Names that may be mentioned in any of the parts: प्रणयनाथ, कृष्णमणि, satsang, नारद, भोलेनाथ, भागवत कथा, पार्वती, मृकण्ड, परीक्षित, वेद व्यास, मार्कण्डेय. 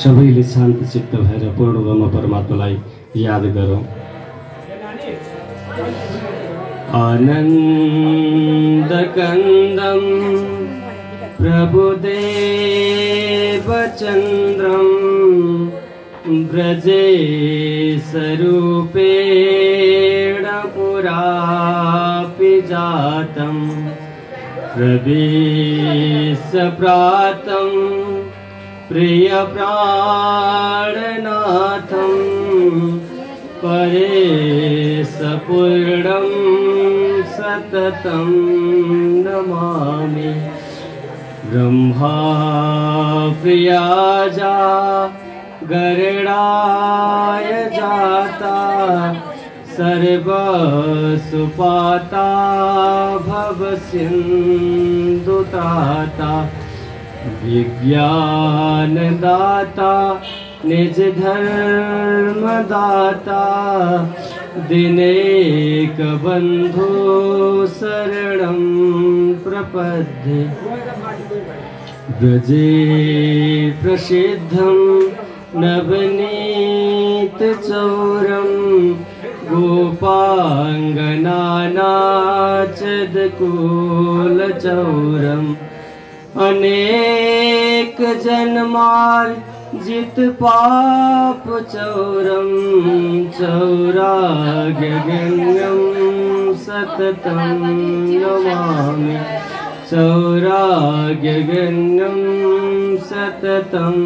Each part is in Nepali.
सबैले शान्ति चित्त भएर पूर्ण ब्रह्म परमात्मालाई याद गरौँ। आनन्द कन्दं प्रभुदेवचन्द्रं ब्रजेशरूपेण पुरापि जातं प्रवेशप्रातं प्रियप्राणनाथं परेशपूर्णं सततं नमामि। ब्रह्मा प्रियाजा गरुडाय जाता सर्वसुपाता भवसिन्धुताता विज्ञानदाता निजधर्मदाता दिनेकबन्धो शरणं प्रपद्ये। ब्रजे प्रसिद्धं नवनीतचौरं गोपाङ्गनानाचदकूलचौरम् अनेक जन्माल जित पाप चौरम चौरागम्यम सततं नमामि। चौरागम्यम सततं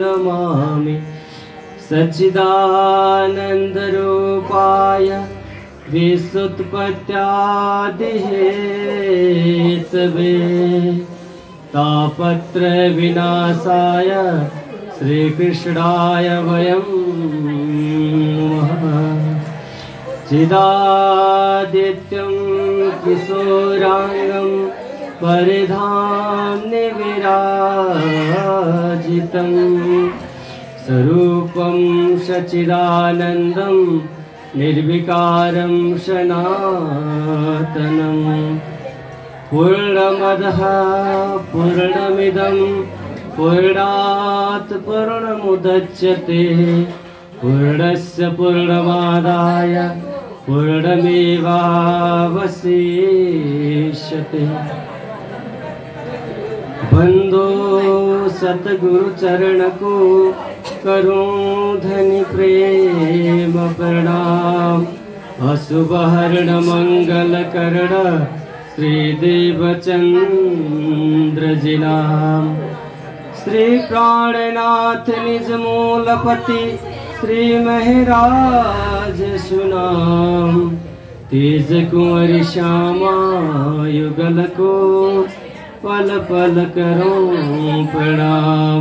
नमामि। सच्चिदानन्दरूपाय व्युत्पत्त्यादिहेतवे तापत्र विनाशाय श्रीकृष्णाय वयं चिदादित्यं किशोरांगं परिधाम्य विराजितं स्वरूपं सच्चिदानन्दं निर्विकारं सनातनं पूर्णमदः पूर्णमिदं पूर्णात् पूर्णमुदच्यते पूर्णस्य पूर्णमादाय पूर्णमेवावशिष्यते। बन्धो सद्गुरुचरणको करो धनि प्रेम प्रणाम अशुभहरण मङ्गलकरण श्रीदेवचन्द्रजिनाम्। श्री प्राणनाथ निज मूलपति श्री महराज सुनाम। तेज कुंवरी श्यामा युगल को पल पल करो प्रणाम।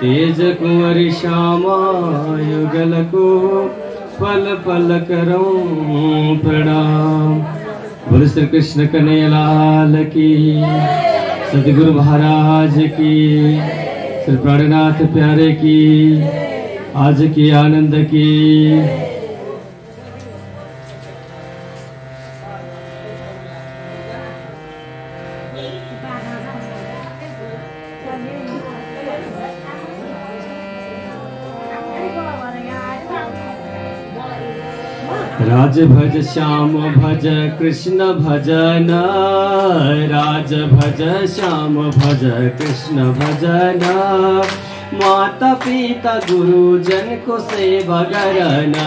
तेज कुंवरी श्यामा युगल को पल पल करो प्रणाम। बोलो श्री कृष्ण कन्हैयालाल की, सतगुरु महाराज की, श्री प्राणनाथ प्यारे की, आज की आनंद की। राज भज श्याम भज कृष्ण भजन, राज भज श्याम भज कृष्ण भजन, माता पिता गुरुजन को सेवा करना।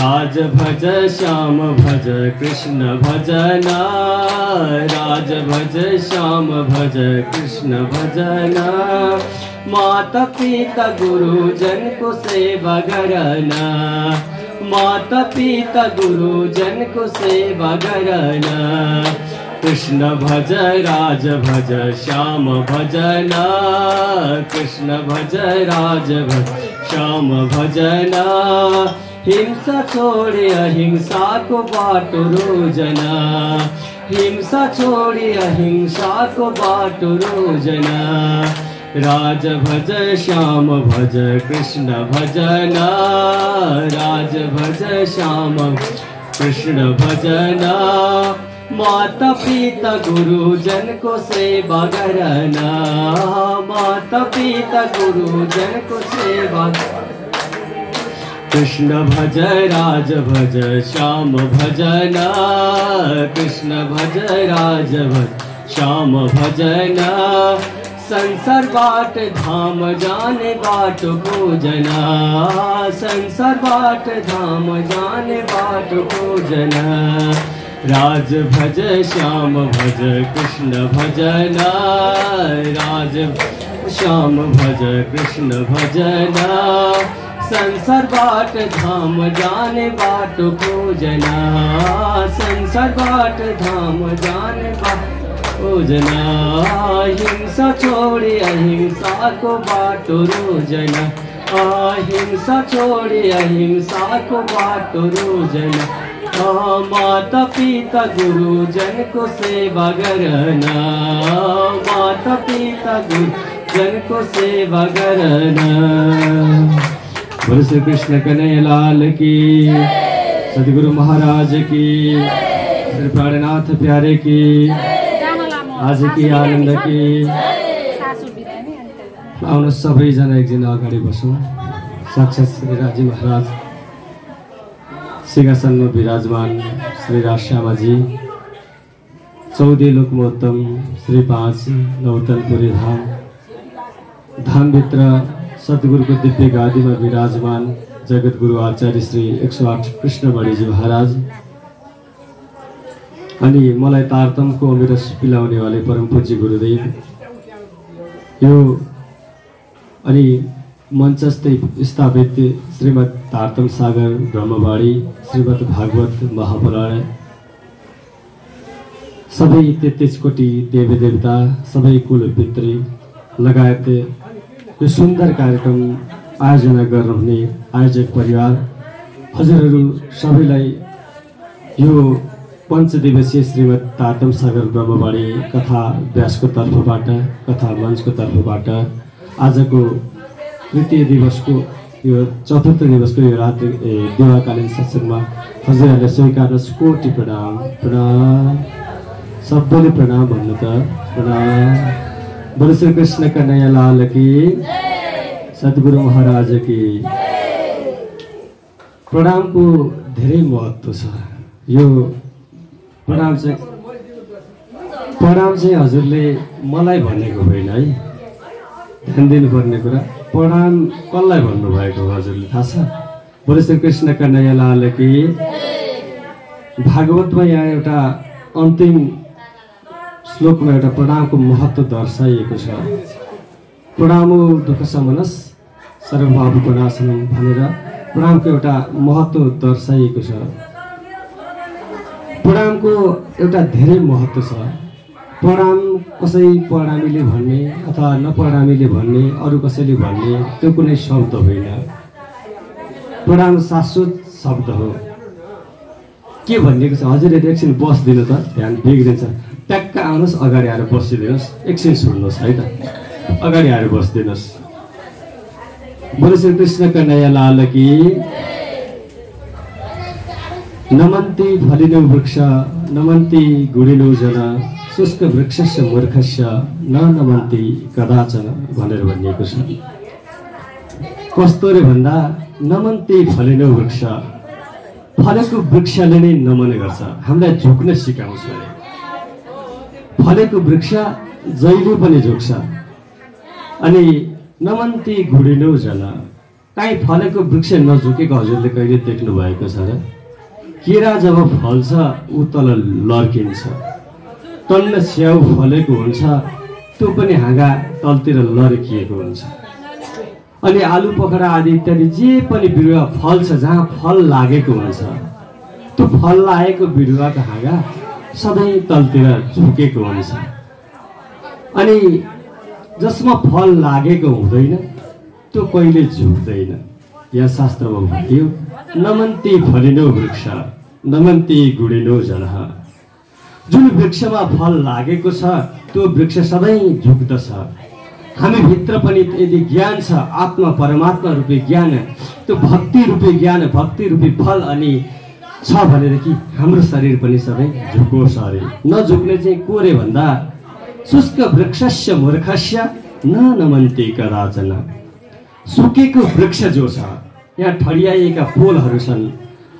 राज भज श्याम भज कृष्ण भजन, राज भज श्याम भज कृष्ण भजन, माता पिता गुरुजन को सेवा करना। माता पिता गुरुजन को सेवा करना। कृष्ण भज राज भज श्याम भजना, कृष्ण भज राज भज श्याम भजना, हिंसा छोड़े अहिंसा को बाटो रोजना। हिंसा छोड़े अहिंसा को बाटो रोजना। राज भज श्याम भज कृष्ण भजना, राज भज श्याम कृष्ण भजना, माता पिता गुरुजन को सेवा करना, माता पिता गुरुजन को सेवा। कृष्ण भज राज भज श्याम भजना, कृष्ण भज राज भज श्याम भजना। संसार बाट धाम जाने बाट भोजना, संसार बाट धाम जाने बाट भोजना। राज भज श्याम भज कृष्ण भजना, राज श्याम भज कृष्ण भजना। संसार बाट धाम जाने बाट भोजना, संसार बाट धाम जाने बाट रोजना। हिंसा छोड़े अहिंसा को बाटो रोजना, अहिंसा छोड़े अहिंसा को बाटो रोजना। माता पिता गुरुजन को सेवा करना, माता पिता गुरुजन को सेवा करना। बोलो श्री कृष्ण कन्हैया लाल की, सदगुरु महाराज की, श्री प्राणनाथ प्यारे की, आज की आनंद की। आउन सबैजना एक दिन अगाडि बसौं। साक्षात् श्री राजी महाराज सिंहासनमा विराजमान श्री राजश्यामाजी, चौधरी लोकमोत्तम श्री पाँच नौतनपुरी धाम, धामभित्र सतगुरुको दिव्य गादीमा विराजमान जगतगुरु आचार्य श्री 108 कृष्णमणिजी महाराज, अनि मलाई तारतमको अमृत पिलाउने वाले परम पूज्य गुरुदेव, यो अनि मञ्चस्थ स्थापित श्रीमद् तारतम सागर ब्रह्मवाणी श्रीमद् भागवत महापुराण, सबै 33 कोटी देवी देवता, सबै कुल पितृ लगायत यो सुन्दर कार्यक्रम आयोजना गर्नुहुने आयोजक परिवार हजुरहरू सबैलाई यो पंचदिवसीय श्रीमद् तारतम सागर ब्रह्मवाणी कथा व्यासको तर्फबाट, कथा मञ्चको तर्फबाट आज को तृतीय दिवस को यो चतुर्थ दिवस को यो रात्रि दिवाकालीन सत्संग में हजुरहरूले स्वीकार कोटि प्रणाम। प्रणाम सबैले प्रणाम भन्नु त। प्रणाम। बोलो श्री कृष्ण कन्हैया लाल की, सद्गुरु महाराज की। प्रणाम को धेरै महत्व छ। यो प्रणाम चाहिँ हजुरले मलाई भनेको होइन है, ध्यान दिनुपर्ने कुरा। प्रणाम कसलाई भन्नुभएको हजुरले थाहा छ? बोलो श्री कृष्ण कन्हैया लाल की। भागवतमा यहाँ एउटा अन्तिम श्लोकमा एउटा प्रणामको महत्त्व दर्शाइएको छ। प्रणामो दुःख समनस सर्वभावको नाशनम भनेर प्रणामको एउटा महत्त्व दर्शाइएको छ। प्रणाम को एउटा धेरै महत्व छ। प्रणाम कसै प्रणामीले भन्ने अथवा नप्रणामीले भन्ने, अरू कसैले भन्ने त्यो कुनै शब्द होइन। प्रणाम शाश्वत शब्द हो। के भनिएको छ हजुरले एकछिन बस्दिनु त, ध्यान बिग्रिन्छ। ट्याक्क आउनुहोस्, अगाडि आएर बसिदिनुहोस्, एकछिन सुन्नुहोस् है त, अगाडि आएर बसिदिनुहोस्। बोलो श्री कृष्ण कन्हैया लाल की। नमन्ति फलिनु वृक्ष नमन्ति गुडिनु जन, शुष्क वृक्षस्य मूर्खस्य न नमन्ति कदाचन भनेर भनिएको छ। कस्तो रे भन्दा नमन्ति फलिनु वृक्ष, फलेको वृक्षले नै नमन गर्छ, हामीलाई झुक्न सिकाउँछ। फलेको वृक्ष जहिले पनि झुक्छ। अनि नमन्ति गुडिनु जन, काहीँ फलेको वृक्ष नझुकेको हजुरले कहिले देख्नु भएको छ र? केरा जब फल्छ ऊ तल लर्किन्छ, तल्लो स्याउ फलेको हुन्छ त्यो पनि हाँगा तलतिर लर्किएको हुन्छ। अनि आलु पखरा आदि इत्यादि जे पनि बिरुवा फल्छ, जहाँ फल लागेको हुन्छ त्यो फल लागेको बिरुवाको हाँगा सधैँ तलतिर झुकेको हुन्छ। अनि जसमा फल लागेको हुँदैन त्यो कहिले झुक्दैन। यहाँ शास्त्रमा भनियो नमन्ति फलिनु वृक्ष नमन्ति गुडिनु जन। जुन वृक्षमा फल लागेको छ त्यो वृक्ष सधैँ झुक्दछ। हामी भित्र पनि यदि ज्ञान छ, आत्मा परमात्मा रूपी ज्ञान, त्यो भक्ति रूपी ज्ञान, भक्ति रूपी फल अनि कि हाम्रो शरीर पनि सबै झुको सारे नझुक्ने चाहिँ कोरे भन्दा शुष्क वृक्षस्य मूर्खस्य नमन्ते कदाचन। सुकेको वृक्ष जो छ यहाँ ठडियाएका पोलहरू छन्।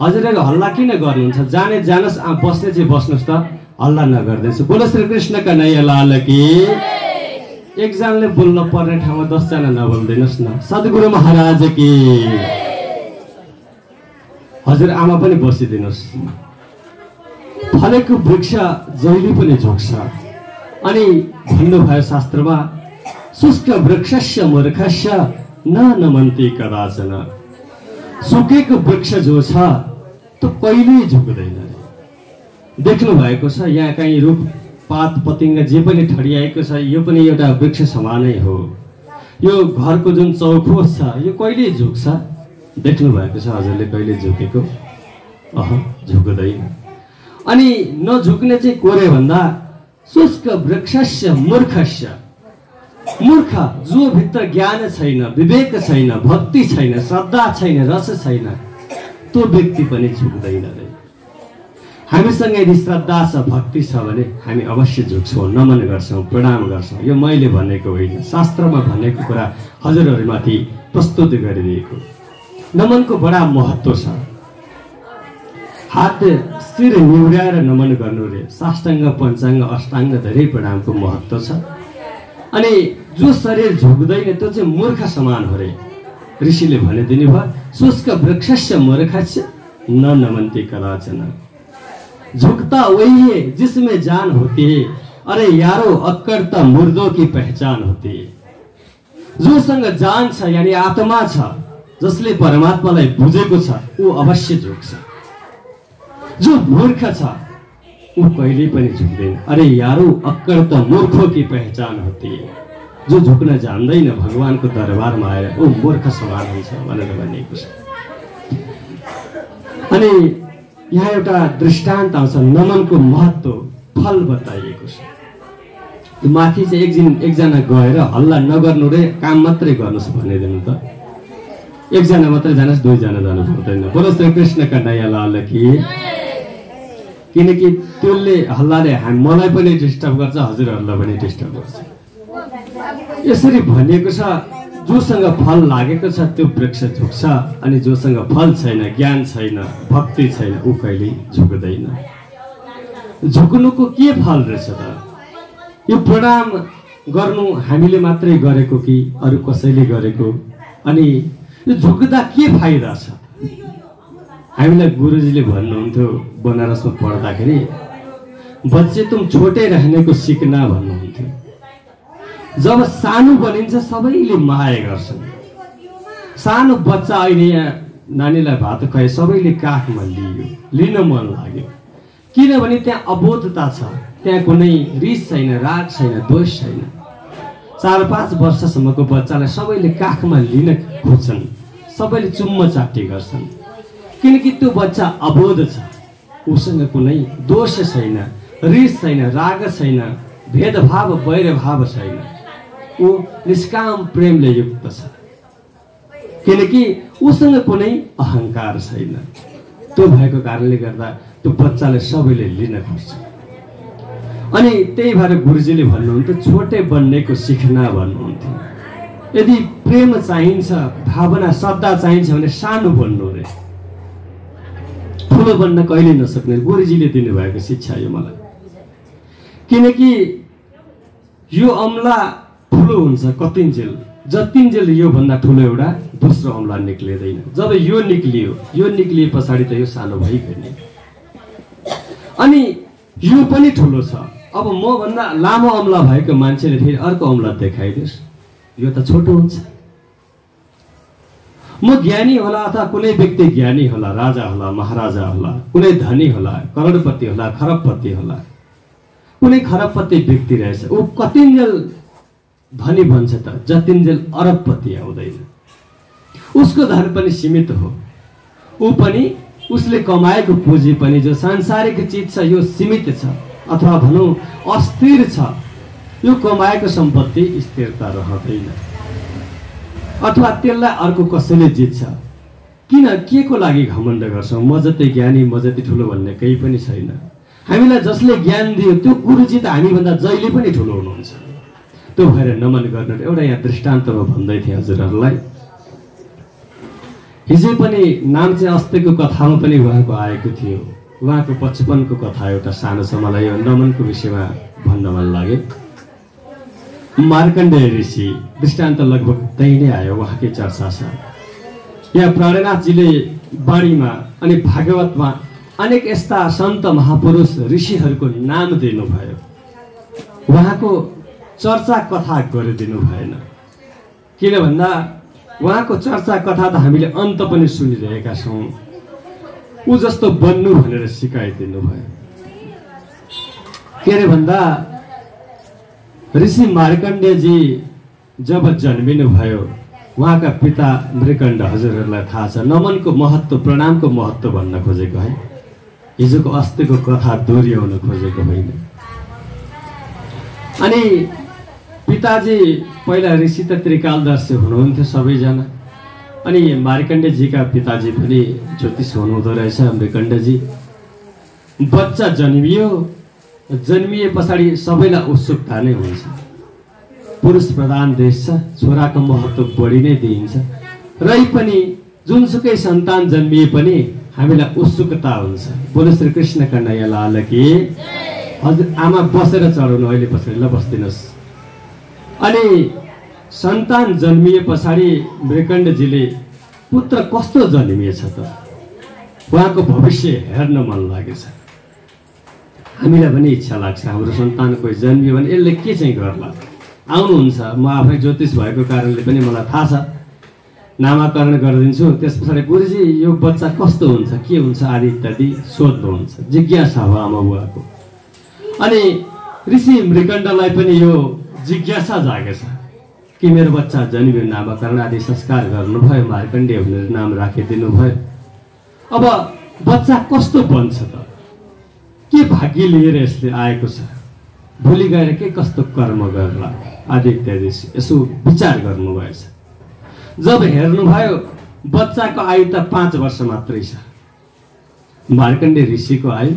हजुरले हल्ला किन गर्नुहुन्छ? जाने जानस्, बस्ने चाहिँ बस्नुहोस् त, हल्ला नगर्दैछु। बोलो श्री कृष्ण कन्हैया लाल कि। एकजनाले बोल्न पर्ने ठाउँमा 10जना नबोल्दिनुहोस् न। सद्गुरु महाराज कि। हजुर आमा पनि बसिदिनुहोस्। फलेको वृक्ष जहिले पनि झुक्छ। अनि भन्नुभयो शास्त्रमा शुष्क वृक्षस्य मूर्खस्य नमन्ते कदाचन। सुकेको वृक्ष जो छ त्यो कहिल्यै झुक्दैन। देख्नु भएको छ यहाँ कहीँ रुख पात पतिङ्ग जे पनि ठडियाएको छ यो पनि एउटा वृक्ष समानै हो। यो घरको जुन चौखोस छ यो कहिल्यै झुक्छ? देख्नु भएको छ हजुरले कहिले झुकेको? झुक्दैन। अनि नझुक्ने चाहिँ कोरे भन्दा शुष्क वृक्षस्य मूर्खस्य। मूर्ख जो भित्र ज्ञान छैन, विवेक छैन, भक्ति छैन, श्रद्धा छैन, रस छैन, त्यो व्यक्ति पनि झुक्दैन। हामीसँग यदि श्रद्धा छ, भक्ति छ भने हामी अवश्य झुक्छौँ, नमन गर्छौँ, प्रणाम गर्छौँ। यो मैले भनेको होइन, शास्त्रमा भनेको कुरा हजुरहरूमाथि प्रस्तुत गरिदिएको। नमन को बड़ा महत्व छ। हात शिर निहुराएर नमन गर्नु रे। साष्टाङ्ग पञ्चाङ्ग अष्टाङ्ग धेरै प्रणामको महत्व छ। अनि जो शरीर झुक्दैन त्यो चाहिँ मूर्ख समान हो रे। ऋषिले भनिदिनु भयो शुष्क वृक्षस्य मूर्खस्य नमन्ते कदाचन। झुकता वही है जिसमें जान होती है, अरे यारो अक्कड़ त मुर्दों की पहचान होती है। जोसँग जान छ यानी आत्मा छ, जसले परमात्मालाई बुझेको छ ऊ अवश्य झुक्छ। जो मूर्ख छ ऊ कहिले पनि झुक्दैन। अरे यारो अक्कड़ त मूर्खों की पहचान होती है। जो झुक्न जान्दैन भगवानको दरबारमा आएर ऊ मूर्ख समान हुन्छ भनेर भनिएको छ। अनि यहाँ एउटा दृष्टान्त आउँछ नमनको महत्व फल बताइएको छ। माथि चाहिँ एकजना गएर हल्ला नगर्नु रे, काम मात्रै गर्नुस् भनिदिनु त। एकजना मात्रै जानुहोस्, दुईजना जानु पर्दैन। बोलो श्री कृष्ण कन्हैया लाल कि। किनकि त्यसले हल्लाले मलाई पनि डिस्टर्ब गर्छ, हजुरहरूलाई पनि डिस्टर्ब गर्छ। यसरी भनिएको छ जोसँग फल लागेको छ त्यो वृक्ष झुक्छ, अनि जोसँग फल छैन, ज्ञान छैन, भक्ति छैन ऊ कहिले झुक्दैन। झुक्नुको के फल रहेछ त? यो प्रणाम गर्नु हामीले मात्रै गरेको कि अरू कसैले गरेको? अनि यो झुक्दा के फाइदा छ? हामीलाई गुरुजीले भन्नुहुन्थ्यो बनारसमा पढ्दाखेरि, बच्चे तुम छोटे रहने को सिक्ना भन्नुहुन्थ्यो। जब सानो बनिन्छ सबैले माया गर्छन्। सानो बच्चा अहिले यहाँ नानीलाई भात खुवाए सबैले काखमा लियो, लिन मन लाग्यो। किनभने त्यहाँ अबोधता छ, त्यहाँ कुनै रिस छैन, राग छैन, दोष छैन। 4-5 वर्षसम्मको बच्चालाई सबैले काखमा लिन खोज्छन्, सबैले चुम्म चाटी गर्छन्। किनकि त्यो बच्चा अबोध छ, उसँग कुनै दोष छैन, रिस छैन, राग छैन, भेदभाव वैरभाव छैन। ऊ निष्काम प्रेमले युक्त छ, किनकि उसँग कुनै अहङ्कार छैन। त्यो भएको कारणले गर्दा त्यो बच्चाले सबैले लिन खोज्छ। अनि त्यही भएर गुरुजीले भन्नुहुन्थ्यो छोटे बन्नेको सिक्ना भन्नुहुन्थ्यो। यदि प्रेम चाहिन्छ, भावना श्रद्धा चाहिन्छ भने सानो बन्नु रे। ठुलो बन्न कहिले नसक्ने गुरुजीले दिनुभएको शिक्षा यो मलाई। किनकि यो अम्ला ठुलो हुन्छ कतिन्जेल, जतिन्जेल योभन्दा ठुलो एउटा दोस्रो अम्ला निक्लिँदैन। जब यो निक्लिए पछाडि त यो सानो भइगयो। अनि यो पनि ठुलो छ। अब मभन्दा लामो अम्ला भएको मान्छेले फेरि अर्को अम्ला देखाइदियोस्, यो त छोटो हुन्छ। म ज्ञानी होला अथवा कुनै व्यक्ति ज्ञानी होला, राजा होला, महाराजा होला, कुनै धनी होला, करोडपति होला, खरबपति होला। कुनै खरबपति व्यक्ति रहेछ, ऊ कतिन्जेल धनी भन्छ त जतिन्जेल अरबपति आउँदैन। उसको धन पनि सीमित हो, ऊ पनि उसले कमाएको पुँजी पनि जो सांसारिक चिज छ यो सीमित छ, अथवा भनौँ अस्थिर छ। यो कमाएको सम्पत्ति स्थिरता रहँदैन, अथवा त्यसलाई अर्को कसैले जित्छ। किन के को लागि घमण्ड गर्छौं? म जति ज्ञानी म जति ठुलो भन्ने केही पनि छैन। हामीलाई जसले ज्ञान दियो त्यो गुरुजी त हामीभन्दा जहिले पनि ठुलो हुनुहुन्छ। त्यो भएर नमन गर्न एउटा यहाँ दृष्टान्तमा भन्दै थिए हजुरहरूलाई। हिजो पनि नाम चाहिँ अस्तिको कथामा पनि उहाँको आएको थियो। उहाँको बचपनको कथा एउटा सानो छ, मलाई यो नमनको विषयमा भन्न मन लाग्यो। मार्कण्डेय ऋषि दृष्टान्त लगभग त्यही नै आयो, उहाँकै चर्चा छ। यहाँ प्राणनाथजीले बाणीमा अनि भागवतमा अनेक यस्ता सन्त महापुरुष ऋषिहरूको नाम दिनुभयो, उहाँको चर्चा कथा गरिदिनु भएन। किन भन्दा उहाँको चर्चा कथा त हामीले अन्त पनि सुनिरहेका छौँ। ऊ जस्तो बन्नु भनेर सिकाइदिनु भयो। के अरे भन्दा ऋषि मार्कण्डेयजी जब जन्मिनुभयो उहाँका पिता मृकण्ड हजुरहरूलाई थाहा छ। नमनको महत्त्व प्रणामको महत्त्व भन्न खोजेको है, हिजोको अस्तिको कथा दोहोऱ्याउन खोजेको होइन। अनि पिताजी पहिला ऋषि त त्रिकालदर्शी हुनुहुन्थ्यो सबैजना, अनि मार्कण्डेयजीका पिताजी पनि ज्योतिष हुनुहुँदो रहेछ। मृकण्डजी बच्चा जन्मियो, जन्मिए पछाडि सबैलाई उत्सुकता नै हुन्छ। पुरुष प्रधान देश छ, छोराको महत्त्व बढी नै दिइन्छ। रही पनि जुनसुकै सन्तान जन्मिए पनि हामीलाई उत्सुकता हुन्छ। बोलो श्री कृष्ण कन्हैया लाल कि हजुर। आमा बसेर चढाउनु अहिले पछाडि, ल बस्दिनुहोस्। अनि सन्तान जन्मिए पछाडि मृकण्डजीले पुत्र कस्तो जन्मिएछ त उहाँको भविष्य हेर्न मन लागेछ। हामीलाई पनि इच्छा लाग्छ, हाम्रो सन्तान कोही जन्मियो भने यसले के चाहिँ गर्ला। आउनुहुन्छ, म आफै ज्योतिष भएको कारणले पनि मलाई थाहा छ। नामाकरण गरिदिन्छु, त्यस पछाडि गुरुजी यो बच्चा कस्तो हुन्छ के हुन्छ आदि इत्यादि सोध्नुहुन्छ। जिज्ञासा हो आमा बुवाको। अनि ऋषि मृकण्डलाई पनि यो जिज्ञासा जागेछ कि मेरो बच्चा जन्मियो, नामाकरण आदि संस्कार गर्नुभयो, मार्कण्डेय भनेर नाम राखिदिनु भयो। अब बच्चा कस्तो बन्छ त, के भाग्य लिएर यसले आएको छ, भोलि गएर के कस्तो कर्म गर्ला आदि इत्यादि यसो विचार गर्नुभएछ। जब हेर्नुभयो बच्चाको आयु त 5 वर्ष मात्रै छ। मार्कण्डेय ऋषिको आयु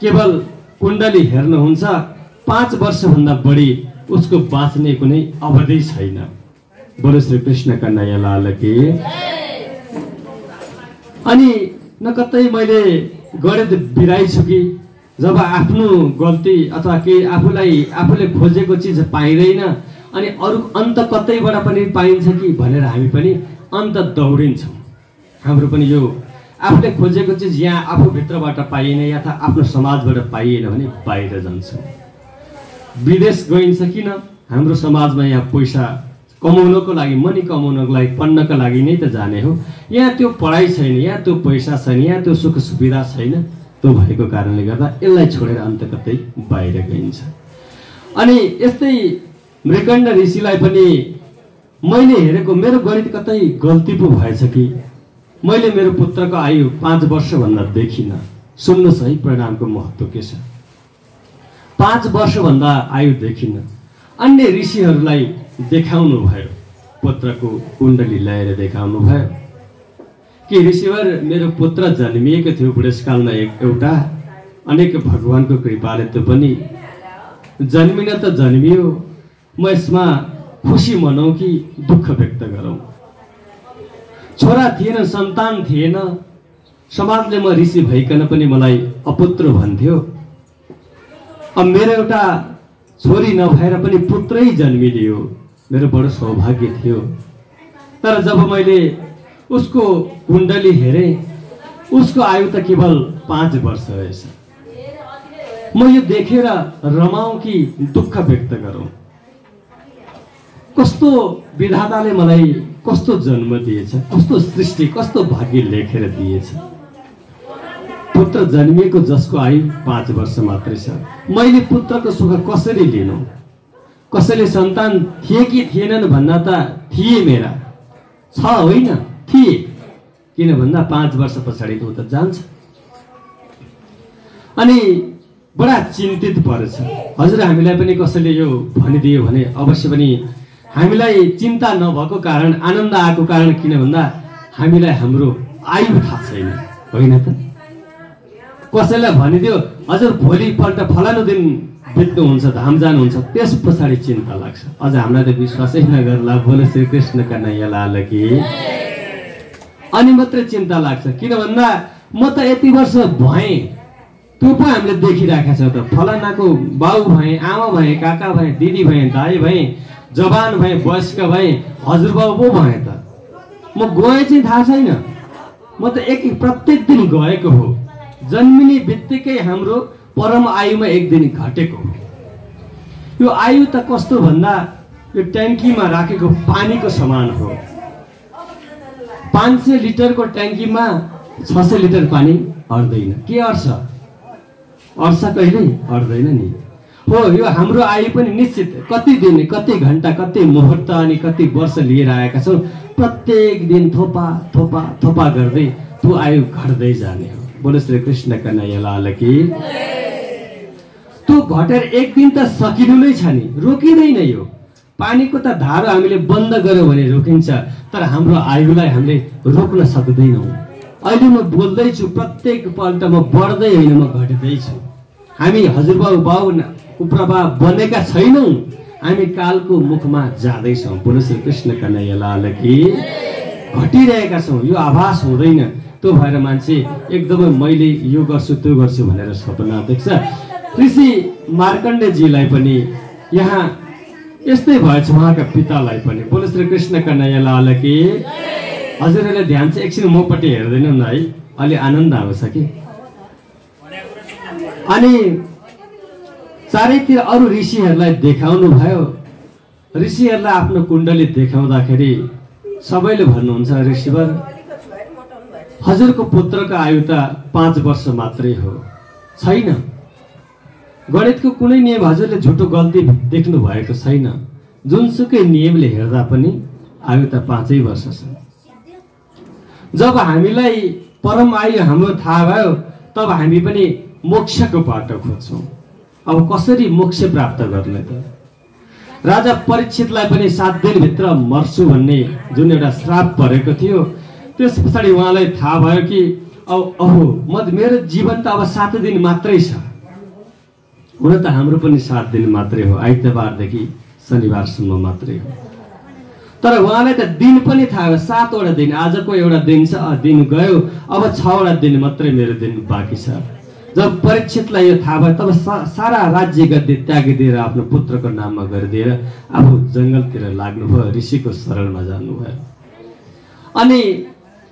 केवल कुण्डली हेर्नुहुन्छ 5 वर्षभन्दा बढी उसको बाँच्ने कुनै अवधि छैन। बोलो श्री कृष्ण कन्हैया लाल कि। अनि न कतै मैले गणित बिराइछु कि जब आफ्नो गल्ती अथवा के आफूलाई आफूले खोजेको चिज पाइँदैन अनि अरू अन्त कतैबाट पनि पाइन्छ कि भनेर हामी पनि अन्त दौडिन्छौँ। हाम्रो पनि यो आफूले खोजेको चिज यहाँ आफूभित्रबाट पाइएन या त आफ्नो समाजबाट पाइएन भने बाहिर जान्छौँ, विदेश गइन्छ। किन? हाम्रो समाजमा यहाँ पैसा कमाउनको लागि, मनी कमाउनको लागि, पढ्नको लागि नै त जाने हो। यहाँ त्यो पढाइ छैन, यहाँ त्यो पैसा छैन, यहाँ त्यो सुख सुविधा छैन। त्यो भएको कारणले गर्दा यसलाई छोडेर अन्त कतै बाहिर गइन्छ। अनि यस्तै मृकण्ड ऋषिलाई पनि मैले हेरेको मेरो गणित कतै गल्ती पो भएछ कि मैले मेरो पुत्रको आयु 5 वर्षभन्दा देखिनँ। सुन्नुहोस् है परिणामको महत्त्व के छ। 5 वर्षभन्दा आयु देखिन अन्य ऋषिहरूलाई देखाउनु भयो, पुत्रको कुण्डली ल्याएर देखाउनु भयो कि ऋषिवर मेरो पुत्र जन्मिएको थियो बुढेसकालमा एउटा, अनेक भगवानको कृपाले त्यो पनि जन्मिन त जन्मियो, म यसमा खुसी मनाउँ कि दुःख व्यक्त गरौँ। छोरा थिएन, सन्तान थिएन, समाजले म ऋषि भइकन पनि मलाई अपुत्र भन्थ्यो। अब मेरो एउटा छोरी नभएर पनि पुत्रै जन्मिदियो, मेरो बडो सौभाग्य थियो। तर जब मैले उसको कुण्डली हेरे उसको आयु त केवल 5 वर्ष रहेछ। म यो देखेर रमाउँ कि दुःख व्यक्त गरौँ? कस्तो विधाताले मलाई कस्तो जन्म दिएछ, कस्तो सृष्टि कस्तो भाग्य लेखेर दिएछ। पुत्र जन्मिएको जसको आयु 5 वर्ष मात्रै छ, मैले पुत्रको सुख कसरी लिनु? कसैले सन्तान थिए कि थिएनन् भन्दा त थिए, मेरा छ होइन थिए। किन भन्दा 5 वर्ष पछाडि त जान्छ। अनि बडा चिन्तित परेछ। हजुर हामीलाई पनि कसैले यो भनिदियो भने अवश्य पनि हामीलाई चिन्ता नभएको कारण आनन्द आएको कारण, किन भन्दा हामीलाई हाम्रो आयु थाहा छैन, होइन त? कसैलाई भनिदियो हजुर भोलिपल्ट फलानु दिन बित्नुहुन्छ धाम जानुहुन्छ, त्यस पछाडि चिन्ता लाग्छ। अझ हामीलाई त विश्वासै नगर्ला बोले श्री कृष्ण कन्हैया लाल कि, अनि मात्र चिन्ता लाग्छ। किन भन्दा म त यति वर्ष भएँ, त्यो पो हामीले देखिराखेको छौँ त। फलानाको बाउ भएँ, आमा भएँ, काका भएँ, दिदी भएँ, दाई भएँ, जवान भएँ, वयस्क भएँ, हजुरबाउ पो भएँ त। म गएँ चाहिँ थाहा छैन, म त एक प्रत्येक दिन गएको हो। जन्मिने बित्तिकै हाम्रो परम आयुमा एक दिन घटेको हो। यो आयु त कस्तो भन्दा यो ट्याङ्कीमा राखेको पानीको समान हो। 500 लिटरको ट्याङ्कीमा 600 लिटर पानी अट्दैन। के अट्छ? अट्छ कहिल्यै अट्दैन नि। हो, यो हाम्रो आयु पनि निश्चित कति दिन, कति घन्टा, कति मुहूर्त अनि कति वर्ष लिएर आएका छौँ। प्रत्येक दिन थोपा थोपा थोपा गर्दै त्यो आयु घट्दै जाने हो। बोलो श्री कृष्ण कन्हैया लाल कि। त्यो घटेर एक दिन त सकिनु नै छ नि, रोकिँदैन। यो पानीको त धारा हामीले बन्द गर्यो भने रोकिन्छ, तर हाम्रो आयुलाई हामीले रोक्न सक्दैनौँ। अहिले म बोल्दैछु, प्रत्येक पल्ट म बढ्दै होइन, म घट्दैछु। हामी हजुरबाउ बाउ उप्रभा बनेका छैनौँ, हामी कालको मुखमा जाँदैछौँ। बोलो श्री कृष्ण कन्हैया लाल कि। घटिरहेका छौँ, यो आभास हुँदैन। त्यो भएर मान्छे एकदमै मैले यो गर्छु त्यो गर्छु भनेर सपना देख्छ। ऋषि मार्कण्डेयजीलाई पनि यहाँ यस्तै भएछ, उहाँका पितालाई पनि। बोलो श्री कृष्ण कन्हैया लाल कि। हजुरहरूले ध्यान चाहिँ एकछिन मपट्टि हेर्दैन न है, अलि आनन्द आउँछ कि। अनि चारैतिर अरू ऋषिहरूलाई देखाउनु भयो। ऋषिहरूलाई आफ्नो कुण्डली देखाउँदाखेरि सबैले भन्नुहुन्छ, ऋषिवर हजुरको पुत्रको आयु त 5 वर्ष मात्रै हो, छैन। गणितको कुनै नियम हजुरले झुटो गल्ती देख्नु भएको छैन। जुनसुकै नियमले हेर्दा पनि आयु त 5 वर्ष छ। जब हामीलाई परम आयु हाम्रो थाहा भयो, तब हामी पनि मोक्षको बाटो खोज्छौँ। अब कसरी मोक्ष प्राप्त गर्ने त? राजा परीक्षितलाई पनि 7 दिनभित्र मर्छु भन्ने जुन एउटा श्राप परेको थियो, त्यस पछाडि उहाँलाई थाहा भयो कि अहो मेरो जीवन त अब 7 दिन मात्रै छ। हुन त हाम्रो पनि 7 दिन मात्रै हो, आइतबारदेखि शनिबारसम्म मात्रै हो। तर उहाँलाई त दिन पनि थाहा भयो, 7वटा दिन। आजको एउटा दिन छ, दिन गयो, अब 6वटा दिन मात्रै मेरो दिन बाँकी छ। जब परीक्षितलाई यो थाहा भयो, तब सारा राज्य गद्दी त्यागिदिएर आफ्नो पुत्रको नाममा गरिदिएर आफू जङ्गलतिर लाग्नुभयो, ऋषिको शरणमा जानुभयो। अनि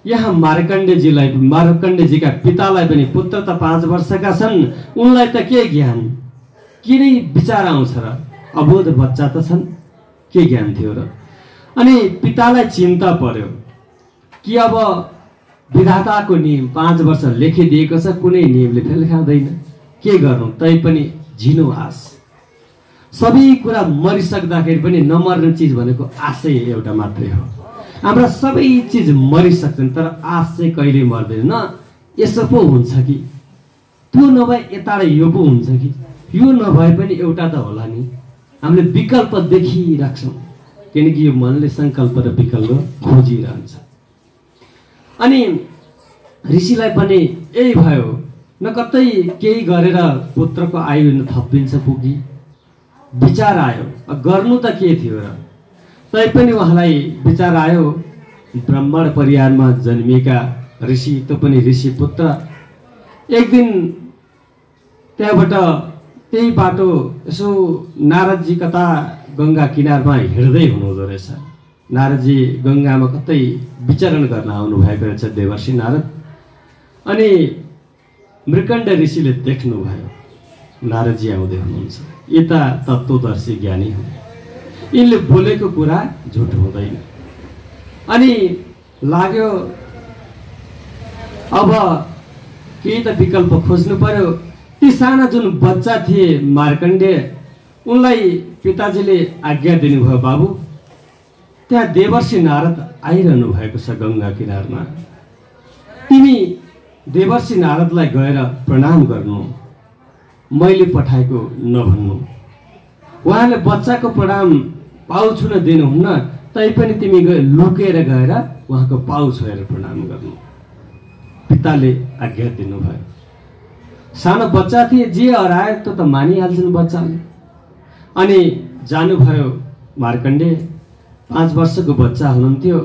यहाँ मार्कण्डेयजीका पितालाई पनि, पुत्र त 5 वर्षका छन्, उनलाई त के ज्ञान, किन विचार आउँछ र? अबोध बच्चा त छन्, के ज्ञान थियो र? अनि पितालाई चिन्ता पर्यो कि अब विधाताको नियम 5 वर्ष लेखिदिएको छ, कुनै नियमले फेल खाँदैन, के गर्नु? तैपनि झिनो आस। सबै कुरा मरिसक्दाखेरि पनि नमर्ने चिज भनेको आशै एउटा मात्रै हो। हाम्रा सबै चिज मरिसक्छन्, तर आश चाहिँ कहिल्यै मर्दैन। न यसो पो हुन्छ कि, त्यो नभए यता र यो पो हुन्छ कि, यो नभए पनि एउटा त होला नि। हामीले विकल्प देखिराख्छौँ, किनकि यो मनले सङ्कल्प र विकल्प खोजिरहन्छ। अनि ऋषिलाई पनि यही भयो, न कतै केही गरेर पुत्रको आयु न थपिन्छ पुगी विचार आयो। गर्नु त के थियो र? तैपनि उहाँलाई विचार आयो, ब्राह्मण परिवारमा जन्मिएका ऋषि, त्यो पनि ऋषि पुत्र, एक दिन त्यहाँबाट त्यही बाटो यसो नारदजी कता गङ्गा किनारमा हिँड्दै हुनुहुँदो रहेछ। नारदजी गङ्गामा कतै विचरण गर्न आउनुभएको रहेछ, देवर्षि नारद। अनि मृकण्ड ऋषिले देख्नुभयो नारदजी आउँदै हुनुहुन्छ, यता तत्त्वदर्शी ज्ञानी हुन्, यिनले बोलेको कुरा झुट हुँदैन। अनि लाग्यो अब केही त विकल्प खोज्नु पर्यो। ती साना जुन बच्चा थिए मार्कण्डेय, उनलाई पिताजीले आज्ञा दिनुभयो, बाबु त्यहाँ देवर्षि नारद आइरहनु भएको छ गङ्गा किनारमा, तिमी देवर्षि नारदलाई गएर प्रणाम गर्नु, मैले पठाएको नभन्नु। उहाँले बच्चाको प्रणाम पाउँछु न दिनुहुन्न, तैपनि तिमी गए लुकेर गएर उहाँको पाउ छोएर प्रणाम गर्नु पिताले आज्ञा दिनुभयो। सानो बच्चा थिए जे हरायो त्यो त मानिहाल्छन् बच्चाले। अनि जानुभयो मार्कण्डे। 5 वर्षको बच्चा हुनुहुन्थ्यो।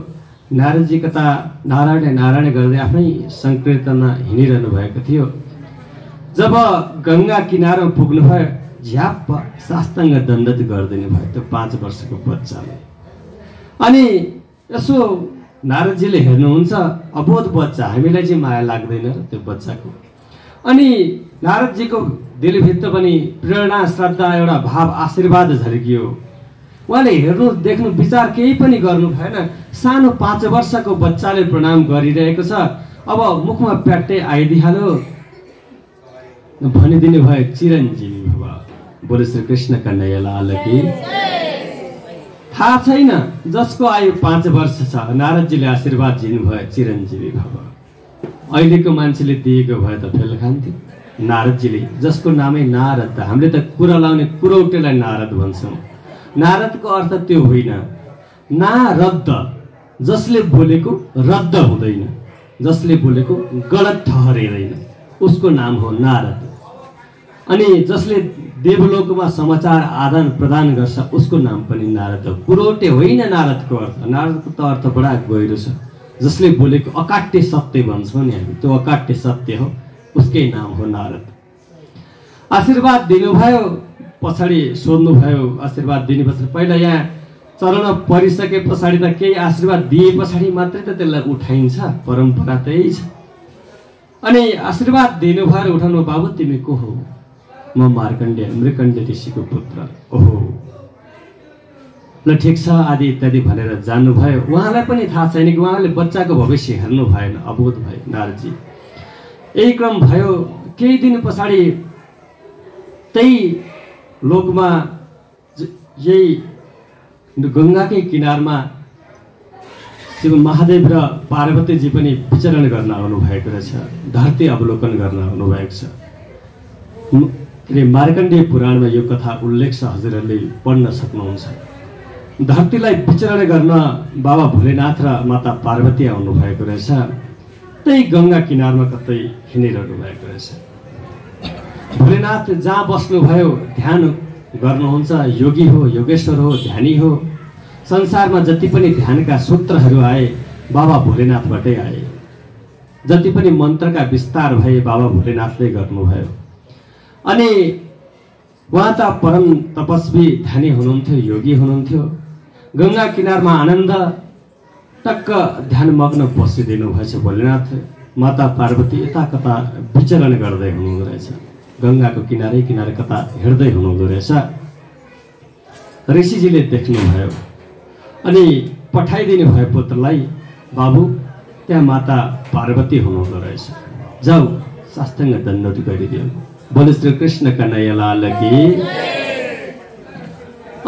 नारदजी कता नारायण नारायण गर्दै आफ्नै संकीर्तनमा हिँडिरहनु भएको थियो। जब गंगा किनारमा पुग्नुभयो झ्याप साष्टाङ्ग दण्डवत गरिदिनु भयो त्यो 5 वर्षको बच्चाले। अनि यसो नारदजीले हेर्नुहुन्छ अबोध बच्चा, हामीलाई चाहिँ माया लाग्दैन त्यो बच्चाको। अनि नारदजीको दिलभित्र पनि प्रेरणा श्रद्धा एउटा भाव आशीर्वाद झर्कियो। उहाँले हेर्नु देख्नु विचार केही पनि गर्नु भएन। सानो 5 वर्षको बच्चाले प्रणाम गरिरहेको छ। अब मुखमा प्याट्टै आइदिहाल्यो भनिदिनु भयो चिरञ्जीवी भव। बोले श्री कृष्ण कन्हैयालाल की। थाहा छैन जसको आयु 5 वर्ष छ। नारदजीले आशीर्वाद दिनुभयो चिरञ्जीवी भव। अहिलेको मान्छेले दिएको भए त फेल खान्थ्यो। नारदजीले जसको नामै नारद, हामीले त कुरा लाउने कुरौटेलाई नारद भन्छौँ। नारद को अर्थ त्यो होइन। ना रद्द जसले बोलेको रद्द हुँदैन, जसले बोलेको गलत ठहरिँदैन उसको नाम हो नारद। अनि जसले देवलोकमा समाचार आदान प्रदान गर्छ उसको नाम पनि नारद हो। कुरोटे होइन नारदको अर्थ। नारदको त अर्थ बडा गहिरो छ। जसले बोलेको अकाट्य सत्य भन्छौँ नि हामी, त्यो अकाट्य सत्य हो, उसकै नाम हो नारद। आशीर्वाद दिनुभयो। पछाडि सोध्नुभयो आशीर्वाद दिनेपछि पहिला यहाँ चरण परिसके पछाडि त केही आशीर्वाद दिए पछाडि मात्रै त त्यसलाई उठाइन्छ, परम्परा त्यही छ। अनि आशीर्वाद दिनुभयो उठाउनु। बाबु तिमी को हो? म मार्कण्डेय, मृकण्डेय ऋषिको पुत्र। ओहो ल ठिक छ आदि इत्यादि भनेर जान्नुभयो। उहाँलाई पनि थाहा छैन कि उहाँले बच्चाको भविष्य हेर्नु भएन, अबोध भयो नारदजी। यही क्रम भयो। केही दिन पछाडि त्यही लोकमा यही गङ्गाकै किनारमा शिव महादेव र पार्वतीजी पनि विचरण गर्न आउनुभएको रहेछ, धरती अवलोकन गर्न आउनुभएको छ। मार्कण्डेय पुराणमा यो कथा उल्लेख छ, हजुरहरूले पढ्न सक्नुहुन्छ। धरतीलाई विचरण गर्न बाबा भोलेनाथ र माता पार्वती आउनुभएको रहेछ। त्यही गङ्गा किनारमा कतै हिँडिरहनु भएको रहेछ। भोलेनाथ जहाँ बस्नुभयो ध्यान गर्नुहुन्छ। योगी हो, योगेश्वर हो, ध्यानी हो। संसारमा जति पनि ध्यानका सूत्रहरू आए बाबा भोलेनाथबाटै आए। जति पनि मन्त्रका विस्तार भए बाबा भोलेनाथले गर्नुभयो। अनि उहाँ त परम तपस्वी ध्यानी हुनुहुन्थ्यो, योगी हुनुहुन्थ्यो। गङ्गा किनारमा आनन्द टक्क ध्यानमग्न बसिदिनु भएछ भोलेनाथ। माता पार्वती यता कता विचरण गर्दै हुनुहुँदो रहेछ। गंगा को किनारे किनारे कता हिँड्दै हुनुहुँदो रहेछ। ऋषिजीले देख्नुभयो अनि पठाइदिनु भयो पुत्रलाई। बाबु त्यहाँ माता पार्वती हुनुहुँदो रहेछ, जाऊ साष्टाङ्ग दण्डवत गरिदियो। बोले श्री कृष्ण कन्हैयालाल की।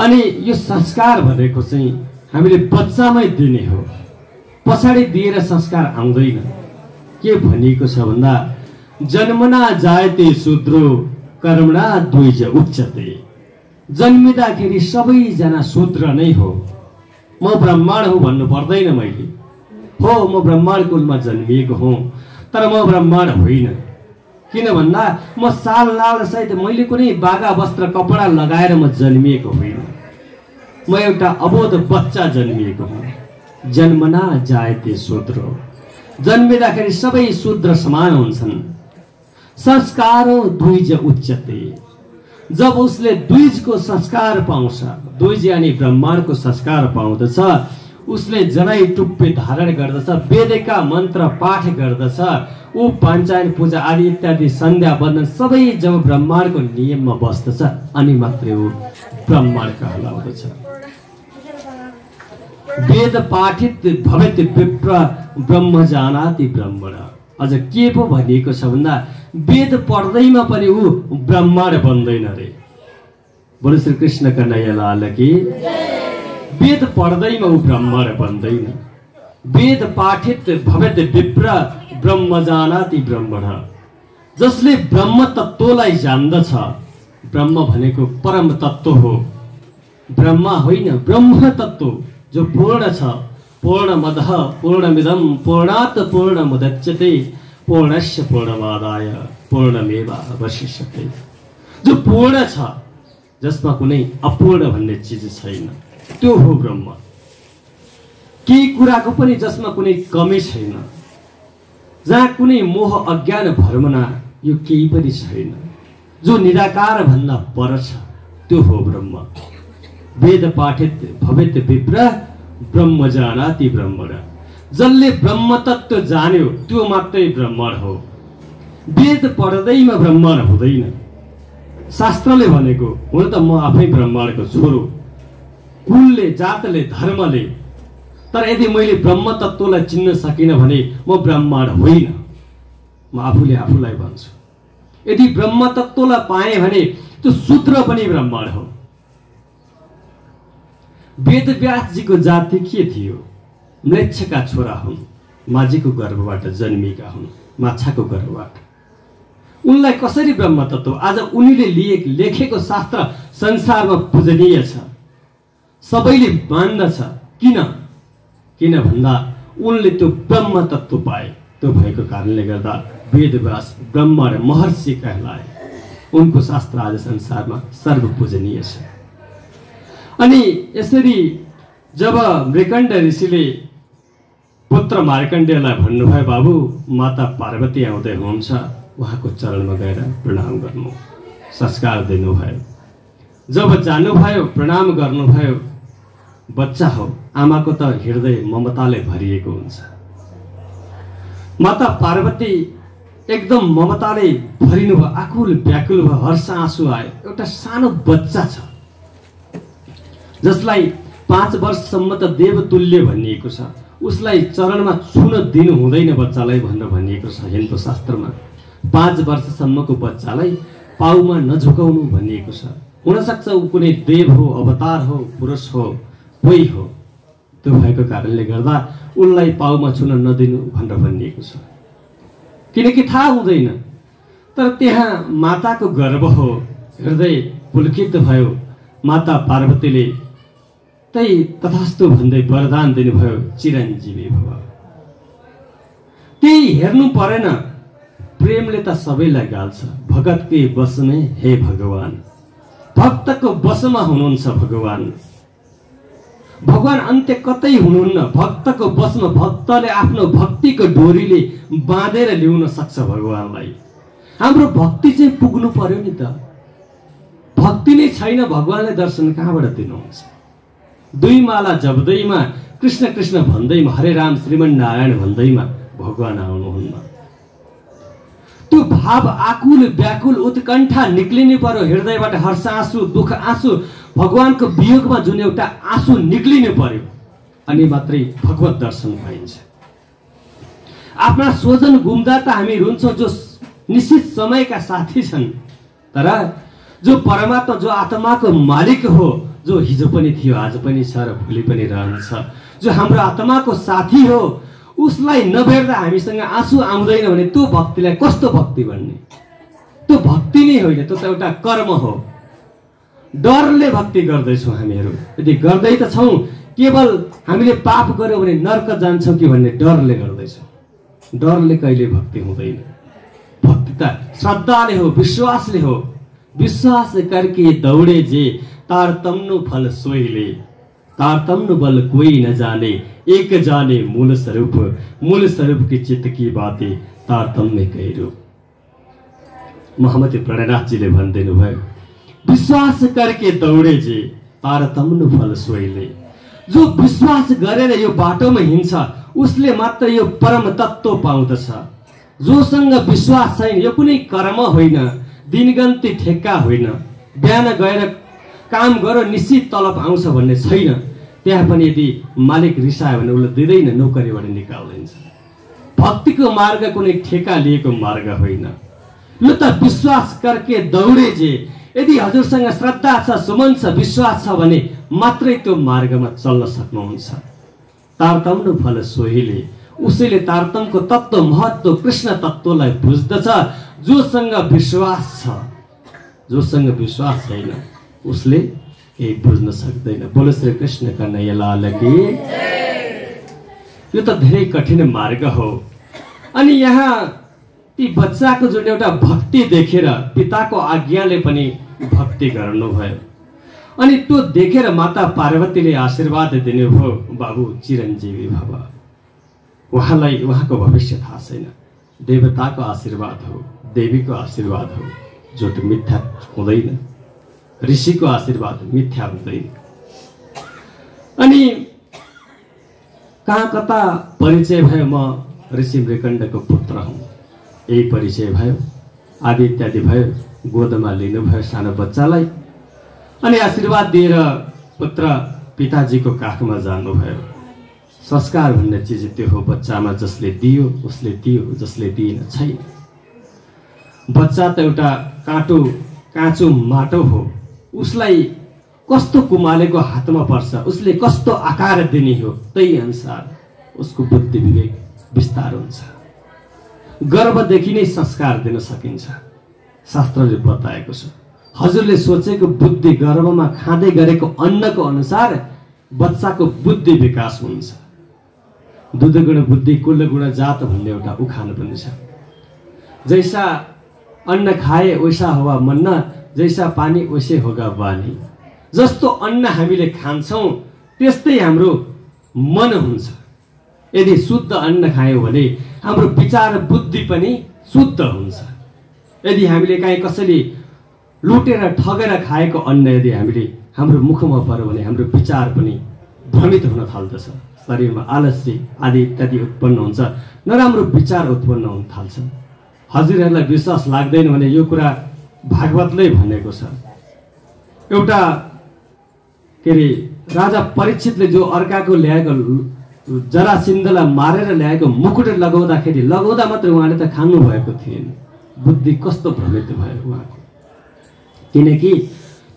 अनि यो संस्कार भनेको चाहिँ हामीले बच्चामै दिने हो, पछाडि दिएर संस्कार आउँदैन। के भनिएको छ भन्दा जन्मना जायते शूद्रो कर्मणा द्विज उच्चते। जन्मिँदाखेरि सबैजना शूद्र नै हो। म ब्राह्मण हो भन्नु पर्दैन। मैले हो, म ब्राह्मण कुलमा जन्मिएको हुँ, तर म ब्राह्मण होइन। किन भन्दा म साल लाल सहित मैले कुनै बागा वस्त्र कपडा लगाएर म जन्मिएको होइन। म एउटा अबोध बच्चा जन्मिएको हुँ। जन्मना जायते शूद्र, जन्मिँदाखेरि सबै शूद्र समान हुन्छन्। संस्कारो द्विज उच्चते। जब उसले द्विजको संस्कार पाउँछ, द्विज यानी ब्रह्माण्डको संस्कार पाउँदछ, उसले जनै टुप्पे धारण गर्दछ, वेदका मन्त्र पाठ गर्दछ, ऊ पञ्चायन पूजा आदि इत्यादि सन्ध्या बन्धन सबै जब ब्रह्माण्डको नियममा बस्दछ अनि मात्रै ऊ ब्रह्माण्ड कहलाउँदछ। वेद पाठित भवेत विप्र ब्रह्म जानाति ब्रह्मण। अझ के पो भनिएको छ भन्दा वेद पढ्दैमा पनि ऊ ब्राह्मण बन्दैन रे। बोले श्री कृष्ण कन्हैयालाल कि। वेद पढ्दैमा ऊ ब्राह्मण बन्दैन। वेद पाठित भवेत विप्र ब्रह्म जानाति ब्रह्मण। जसले ब्रह्म तत्त्वलाई जान्दछ, ब्रह्म भनेको परम तत्त्व हो, ब्रह्म होइन ब्रह्म तत्त्व, जो पूर्ण छ, पूर्णमद पूर्णमिदम पूर्णात् पूर्णमुदच्यते पूर्णस्य पूर्णमादाय पूर्णमेवावशिष्यते। जो पूर्ण छ जसमा कुनै अपूर्ण भन्ने चिज छैन, त्यो हो ब्रह्म। केही कुराको पनि जसमा कुनै कमी छैन, जहाँ कुनै मोह अज्ञान भ्रमना यो केही पनि छैन। जो निराकार भन्दा पर छ त्यो हो ब्रह्म। वेद पाठित भवेत विप्र ब्रह्म जानाति ब्रह्मण। जसले ब्रह्म तत्त्व जान्यो त्यो मात्रै ब्राह्मण हो। वेद पढ्दैमा ब्राह्मण हुँदैन। शास्त्रले भनेको हुन त म आफै ब्राह्मणको छोरो, कुलले जातले धर्मले, तर यदि मैले ब्रह्म तत्त्वलाई चिन्न सकिनँ भने म ब्राह्मण होइन, म आफूले आफूलाई भन्छु। यदि ब्रह्म तत्त्वलाई पाएँ भने त्यो सूत्र पनि ब्राह्मण हो। वेद व्यास जी को जाति के थियो? मृक्ष का छोरा हुन्, माझी को गर्भबाट जन्मिएका हुन्, माछा को गर्भबाट। उनलाई कसरी ब्रह्म तत्व? आज उनीले लेखेको शास्त्र संसारमा पूजनीय छ, सबैले मान्दछ। किन भन्दा उनले त्यो ब्रह्म तत्व पाए। त्यो भएको कारणले गर्दा वेद व्यास ब्राह्मण महर्षि कहलाए। उनको शास्त्र आज संसारमा सर्वपूजनीय छ। अनि यसरी जब मृकण्ड ऋषिले पुत्र मार्कण्डेयलाई भन्नुभयो, बाबु माता पार्वती आउँदै हुनुहुन्छ, उहाँको चरणमा गएर प्रणाम गर्नु, संस्कार दिनुभयो। जब जानुभयो प्रणाम गर्नुभयो। बच्चा हो, आमाको त हृदय ममताले भरिएको हुन्छ। माता पार्वती एकदम ममताले भरिनुभयो, आकुल व्याकुल भयो, हर्ष आँसु आयो। एउटा सानो बच्चा छ जसलाई 5 वर्षसम्म त देवतुल्य भनिएको छ, उसलाई चरणमा छुन दिनु हुँदैन बच्चालाई भनेर भनिएको छ हिन्दू शास्त्रमा। 5 वर्षसम्मको बच्चालाई पाउमा नझुकाउनु भनिएको छ। हुनसक्छ ऊ कुनै देव हो, अवतार हो, पुरुष हो, कोही हो। त्यो भएको कारणले गर्दा उनलाई पाउमा छुन नदिनु भनेर भनिएको छ, किनकि थाहा हुँदैन। तर त्यहाँ माताको गर्व हो, हृदय पुलकित भयो। माता पार्वतीले तै तथास्तु भन्दै वरदान दिनुभयो, चिरञ्जीवी भव। त्यही हेर्नु परेन, प्रेमले त सबैलाई गाल्छ। भगतकै वशमे हे भगवान, भक्तको वशमा हुनुहुन्छ भगवान। भगवान अन्त्य कतै हुनुहुन्न, भक्तको वशमा। भक्तले आफ्नो भक्तिको डोरीले बाँधेर ल्याउन सक्छ भगवानलाई। हाम्रो भक्ति चाहिँ पुग्नु पर्यो नि त। भक्ति नै छैन भगवानले दर्शन कहाँबाट दिनुहुन्छ? 2 माला जप्दैमा, कृष्ण कृष्ण भन्दैमा, हरे राम श्रीमन नारायण भन्दैमा भगवान आउनुहुन्न। त्यो भाव आकुल व्याकुल उत्कण्ठा निक्लिनु पर्यो हृदयबाट। हर्ष आँसु, दुःख आँसु, भगवानको वियोगमा जुन एउटा आँसु निक्लिनु पर्यो, अनि मात्रै भगवत दर्शन पाइन्छ। आफ्ना स्वजन गुम्दा त हामी रुन्छौँ जो निश्चित समयका साथी छन्, तर जो परमात्मा, जो आत्माको मालिक हो, जो हिजो पनि थियो, आज पनि छ र भोलि पनि रहन्छ, जो हाम्रो आत्माको साथी हो, उसलाई नभेट्दा हामीसँग आँसु आउँदैन भने त्यो भक्तिलाई कस्तो भक्ति भन्ने? त्यो भक्ति नै होइन, त्यो त एउटा कर्म हो। डरले भक्ति गर्दैछौँ हामीहरू। यदि गर्दै त छौँ, केवल हामीले पाप गऱ्यौँ भने नर्क जान्छौँ कि भन्ने डरले गर्दैछौँ। डरले कहिले भक्ति हुँदैन। भक्ति त श्रद्धाले हो, विश्वासले हो। विश्वास करके दौड़े जे तारतम्नु फल सोइले, तारतम्नु बल कोई न जाने, एक जाने मूल स्वरूप, मूल स्वरूप के चित्त की बातें तारतम्य कई रूप। महामती प्रणयनाथ जी ने भन्दिनु भयो, विश्वास करके दौड़े जे तारतम्नु फल सोइले। जो विश्वास गरेर यो बाटोमा हिँड्छ उसले मात्र यो परम तत्व पाउँदछ। जोसँग विश्वास छैन, यो कुनै कर्म होइन, दिनगन्ती ठेक्का होइन। बिहान गएर काम गर निश्चित तलब आउँछ भन्ने छैन। त्यहाँ पनि यदि मालिक रिसायो भने उसले दिँदैन, नोकरीबाट निकालिन्छ। भक्तिको मार्ग कुनै ठेक्का लिएको मार्ग होइन। यो त विश्वास करके दौडे जे, यदि हजुरसँग श्रद्धा छ, सुमन छ, विश्वास छ भने मात्रै त्यो मार्गमा चल्न सक्नुहुन्छ। तारतम्नु फल सोहीले, उसैले तारतम्यको तत्त्व महत्त्व कृष्ण तत्त्वलाई बुझ्दछ। जोसँग विश्वास छ, जोसँग विश्वास छैन उसले केही बुझ्न सक्दैन। बोलो श्री कृष्ण कन्हैया लाल की। यो त धेरै कठिन मार्ग हो। अनि यहाँ ती बच्चा को जुन एउटा भक्ति देखेर पिता को आज्ञाले पनि भक्ति गर्नुभयो। अनि त्यो देखेर माता पार्वतीले आशीर्वाद दिनुभयो, बाबु चिरञ्जीवी भव। उहाँलाई उहाँको भविष्य थाहा छैन, देवता को आशीर्वाद हो, देवी को आशीर्वाद हो, जो तो मिथ्या हुँदैन, ऋषि को आशीर्वाद मिथ्या हुँदैन। अनि कहाँ कता परिचय भयो, म ऋषि मृकण्ड को पुत्र हूँ, यही परिचय भयो। आदि इत्यादि भयो, गोदमा लिनुभयो सानो बच्चालाई अनि आशीर्वाद दिएर पुत्र पिताजी को काखमा जानुभयो। संस्कार भन्ने चीज त्यो हो, बच्चामा जसले दियो उसले दियो, जसले दिएन छैन। बच्चा त एउटा काँचो माटो हो, उसलाई कस्तो कुमालेको हातमा पर्छ, उसले कस्तो आकार दिने हो त्यही अनुसार उसको बुद्धि विवेक विस्तार हुन्छ। गर्भदेखि नै संस्कार दिन सकिन्छ, शास्त्रले बताएको छ। हजुरले सोचेको बुद्धि गर्भमा खाँदै गरेको अन्नको अनुसार बच्चाको बुद्धि विकास हुन्छ। दुध गुण बुद्धि कुल गुण जात भन्ने एउटा उखान पनि छ। जैसा अन्न खाए वैसा होगा मन्न, जैसा पानी वैसे होगा बानी। जस्तो अन्न हामीले खान्छौँ त्यस्तै हाम्रो मन हुन्छ। यदि शुद्ध अन्न खायौँ भने हाम्रो विचार बुद्धि पनि शुद्ध हुन्छ। यदि हामीले कहीँ कसैले लुटेर ठगेर खाएको अन्न यदि हामीले हाम्रो मुखमा पर्यो भने हाम्रो विचार पनि भ्रमित हुन थाल्दछ, शरीरमा आलस्य आदि इत्यादि उत्पन्न हुन्छ, नराम्रो विचार उत्पन्न हुन थाल्छ। हजुरहरूलाई विश्वास लाग्दैन भने यो कुरा भागवतले भनेको छ। एउटा के अरे राजा परीक्षितले जो अर्काको ल्याएको जरासिन्धलाई मारेर ल्याएको मुकुट लगाउँदाखेरि लगाउँदा मात्र उहाँले त खानु भएको थिएन, बुद्धि कस्तो भ्रमित भयो उहाँको, किनकि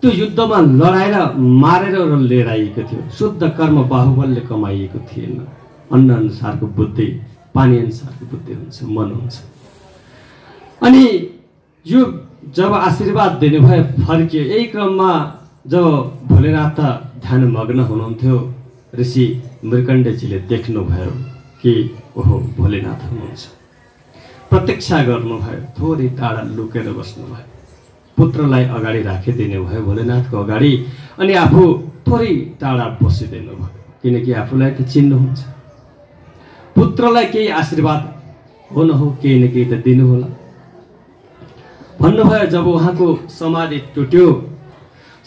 त्यो युद्धमा लडाएर मारेर लिएर आइएको थियो। शुद्ध कर्म बाहुबलले कमाइएको थिएन। अन्न अनुसारको बुद्धि, पानी अनुसारको बुद्धि हुन्छ, मन हुन्छ। अनि यो जब आशीर्वाद दिनुभयो फर्कियो। यही क्रममा जब भोलेनाथ ध्यानमग्न हुनुहुन्थ्यो, ऋषि मृकण्डजीले देख्नुभयो कि ओहो भोलेनाथ हुनुहुन्छ। प्रतीक्षा गर्नुभयो, थोरै टाढा लुकेर बस्नुभयो। पुत्रलाई अगाडि राखिदिनु भयो भोलेनाथको अगाडि, अनि आफू थोरै टाढा बसिदिनु भयो, किनकि आफूलाई त चिन्नुहुन्छ। पुत्रलाई केही आशीर्वाद हो न हो केही न केही त दिनुहोला भन्नुभयो। जब उहाँको समाधि टुट्यो,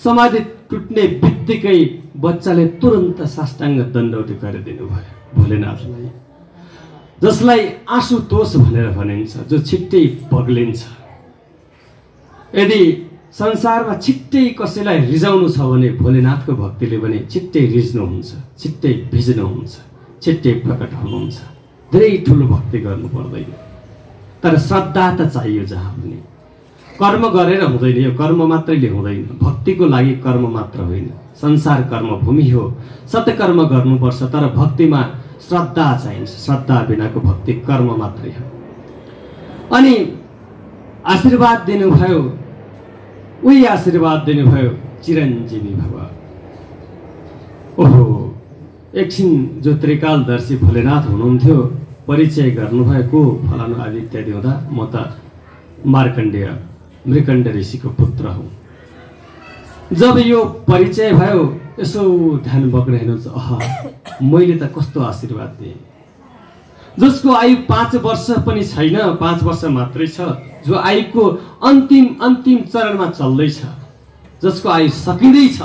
समाधि टुट्ने बित्तिकै बच्चाले तुरन्त साष्टाङ्ग दण्डौती गरिदिनु भयो भोलेनाथलाई, जसलाई आशुतोष भनेर भनिन्छ, जो छिट्टै पग्लिन्छ। यदि संसारमा छिट्टै कसैलाई रिझाउनु छ भने भोलेनाथको भक्तिले भने छिट्टै रिझ्नुहुन्छ, छिट्टै भिज्नुहुन्छ, छिट्टै प्रकट हुनुहुन्छ। धेरै ठुलो भक्ति गर्नु पर्दैन, तर श्रद्धा त चाहियो। जहाँ पनि कर्म गरेर हुँदैन, यो कर्म मात्रैले हुँदैन। भक्तिको लागि कर्म मात्र होइन, संसार कर्मभूमि हो, सत्कर्म गर्नुपर्छ। तर भक्तिमा श्रद्धा चाहिन्छ, श्रद्धा बिनाको भक्ति कर्म मात्रै हो। अनि आशीर्वाद दिनुभयो, उही आशीर्वाद दिनुभयो चिरञ्जीवी भव। ओहो, एकछिन जो त्रिकालदर्शी भोलेनाथ हुनुहुन्थ्यो, परिचय गर्नुभयो को फलानु आदि इत्यादि हुँदा, म त मार्कण्डेय मृकण्ड ऋषिको पुत्र हुँ। जब यो परिचय भयो, यसो ध्यान बग्न हेर्नुहुन्छ, अह मैले त कस्तो आशीर्वाद दिएँ। जसको आयु 5 वर्ष पनि छैन, 5 वर्ष मात्रै छ, जो आयुको अन्तिम चरणमा चल्दैछ, जसको आयु सकिँदैछ,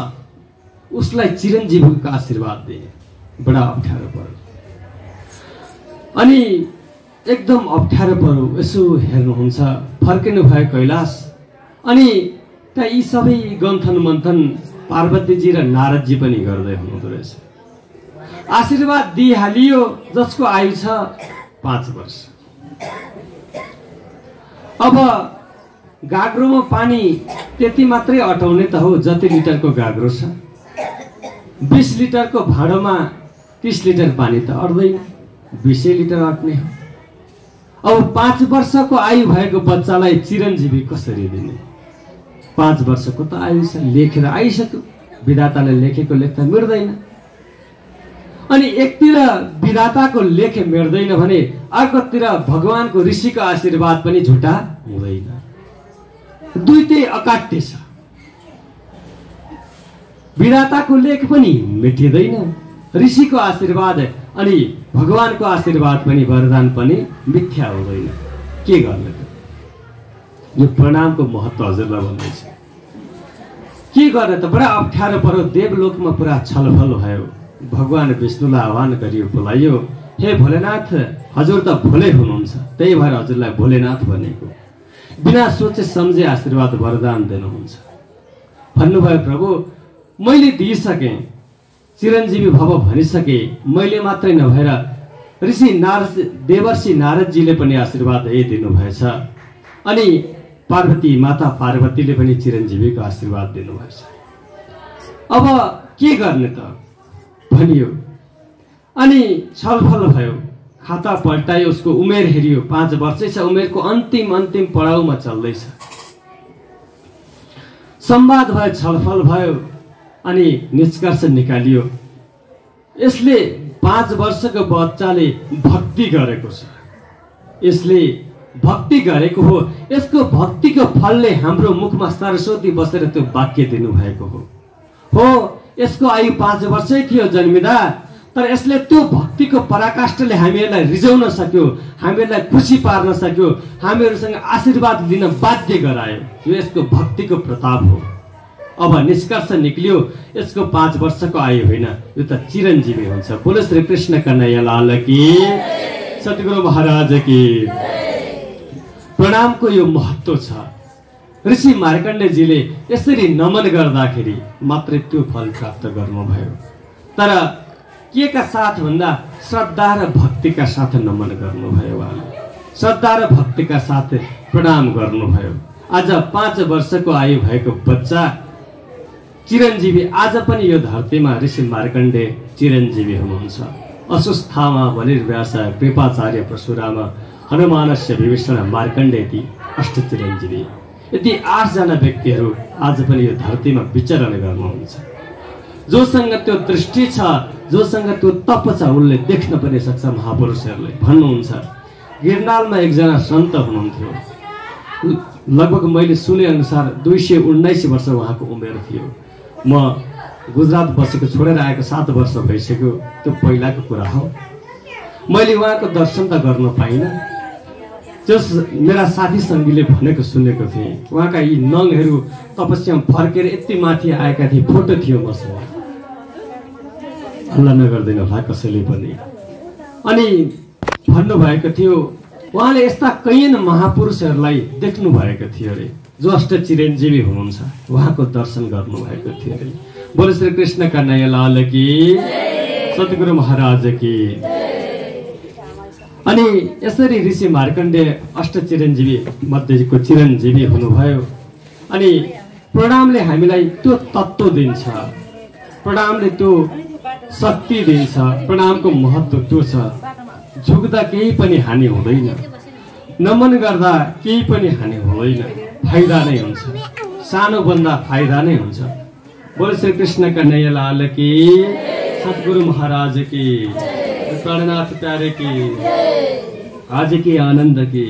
उसलाई चिरञ्जीवीको आशीर्वाद दिए। बडा अप्ठ्यारो पर्यो, अनि एकदम अप्ठ्यारो पर्यो। यसो हेर्नुहुन्छ, फर्किनु भयो कैलाश। अनि त्यहाँ यी सबै गन्थन मन्थन पार्वतीजी र नारदजी पनि गर्दै हुनुहुँदो रहेछ। आशीर्वाद दिइहालियो, जसको आयु छ 5 वर्ष। अब गाग्रोमा पानी त्यति मात्रै अटाउने त हो, जति लिटरको गाग्रो छ। 20 लिटरको भाँडोमा 30 लिटर पानी त अट्दैन, 20 लिटर अट्ने हो। अब 5 वर्षको आयु भएको बच्चालाई चिरञ्जीवी कसरी दिने? 5 वर्षको त आयु छ, लेखेर आइसक्यो। विधाताले लेखेको लेख्न मिल्दैन। अनि एकतिर विधाताको लेख मिल्दैन भने अर्कोतिर भगवानको ऋषिको आशीर्वाद पनि झुटा हुँदैन। दुईटै अकाट्य छ। विधाताको लेख पनि मेटिदैन, ऋषिको आशीर्वाद अनि भगवानको आशीर्वाद पनि वरदान पनि मिथ्या हुँदैन। के गर्ने त? यो प्रणामको महत्त्व हजुरलाई भन्दै छ। के गर्ने त? बडा अप्ठ्यारो पर्यो। देवलोकमा पुरा छलफल भयो। भगवान विष्णुलाई आह्वान गरियो, बोलाइयो, हे भोलेनाथ, हजुर त भोले हुनुहुन्छ, त्यही भएर हजुरलाई भोलेनाथ भनेको। बिना सोचे सम्झे आशीर्वाद वरदान दिनुहुन्छ। भन्नुभयो, प्रभु मैले दिइसकेँ, चिरञ्जीवी भव भनिसके। मैले मात्रै नभएर ऋषि नारद, देवर्षि नारदजीले पनि आशीर्वाद यही दिनुभएछ। अनि पार्वती माता पार्वतीले पनि चिरञ्जीवीको आशीर्वाद दिनुभएछ। अब के गर्ने त भनियो। अनि छलफल भयो, खाता पल्टायो, उसको उमेर हेरियो। 5 वर्षै छ, उमेरको अन्तिम पडाउमा चल्दैछ। संवाद भयो, छलफल भयो, अनि निष्कर्ष निकालियो, यसले 5 वर्षको बच्चाले भक्ति गरेको छ, यसले भक्ति गरेको हो, यसको भक्तिको फलले हाम्रो मुखमा सरस्वती बसेर त्यो वाक्य दिनुभएको हो। यसको आयु 5 वर्षै थियो जन्मिँदा, तर यसले त्यो भक्तिको पराकाष्ठले हामीहरूलाई रिझाउन सक्यो, हामीहरूलाई खुसी पार्न सक्यो, हामीहरूसँग आशीर्वाद लिन बाध्य गरायो। यो यसको भक्तिको प्रताप हो। अब निष्कर्ष निक्लियो, यसको 5 वर्षको आयु होइन, यो त चिरञ्जीवी हुन्छ। बोलो श्री कृष्ण कन्हैयालाल की, सतगुरु महाराज की। प्रणामको यो महत्त्व छ। ऋषि मार्कण्डेयजीले यसरी नमन गर्दाखेरि मात्रै त्यो फल प्राप्त गर्नुभयो। तर के का साथ भन्दा श्रद्धा र भक्तिका साथ नमन गर्नुभयो। उहाँले श्रद्धा र भक्तिका साथ प्रणाम गर्नुभयो। आज 5 वर्षको आयु भएको बच्चा चिरञ्जीवी, आज पनि यो धरतीमा ऋषि मार्कण्डेय चिरञ्जीवी हुनुहुन्छ। अस्वस्थामा बलिर्व्यास कृपाचार्य परशुराम हनुमानस्य विभीषण मार्कण्डेयति अष्ट चिरञ्जीवी, यति 8जना व्यक्तिहरू आज पनि यो धरतीमा विचरण गर्नुहुन्छ। जोसँग त्यो दृष्टि छ, जोसँग त्यो तप छ, उनले देख्न पनि सक्छ। महापुरुषहरूले भन्नुहुन्छ, गिरनालमा एकजना सन्त हुनुहुन्थ्यो, लगभग मैले सुनेअनुसार 219 वर्ष उहाँको उमेर थियो। म गुजरात बसेको छोडेर आएको 7 वर्ष भइसक्यो, त्यो पहिलाको कुरा हो। मैले उहाँको दर्शन त गर्न पाइनँ, जस मेरा साथी सङ्गीले भनेको सुनेको थिएँ। उहाँका यी नङहरू तपस्यामा फर्केर यति माथि आएका थिए, फोटो थियो मसँग। हल्ला नगर्दैन होला कसैले पनि। अनि भन्नुभएको थियो, उहाँले यस्ता कैयन महापुरुषहरूलाई देख्नुभएको थियो अरे, जो अष्ट चिरञ्जीवी हुनुहुन्छ, उहाँको दर्शन गर्नुभएको थियो अरे। बोलो श्री कृष्ण कन्हैयालाल की, सतगुरु महाराज की। अनि यसरी ऋषि मार्कण्डेय अष्ट चिरञ्जीवी मध्येको चिरञ्जीवी हुनुभयो। अनि प्रणामले हामीलाई त्यो तत्त्व दिन्छ, प्रणामले त्यो शक्ति दिन्छ। प्रणामको महत्त्व त्यो छ, झुक्दा केही पनि हानि हुँदैन, नमन गर्दा केही पनि हानि हुँदैन, फाइदा नै हुन्छ, सानोभन्दा फाइदा नै हुन्छ। बोलो श्री कृष्ण कन्हैयालाल की, सतगुरु महाराज की, प्राणनाथ प्यारे की, आज की आनन्द की।